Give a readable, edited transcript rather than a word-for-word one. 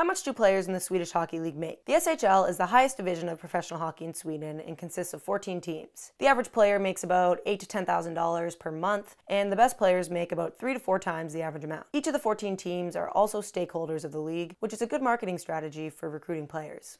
How much do players in the Swedish Hockey League make? The SHL is the highest division of professional hockey in Sweden and consists of 14 teams. The average player makes about $8,000 to $10,000 per month, and the best players make about 3 to 4 times the average amount. Each of the 14 teams are also stakeholders of the league, which is a good marketing strategy for recruiting players.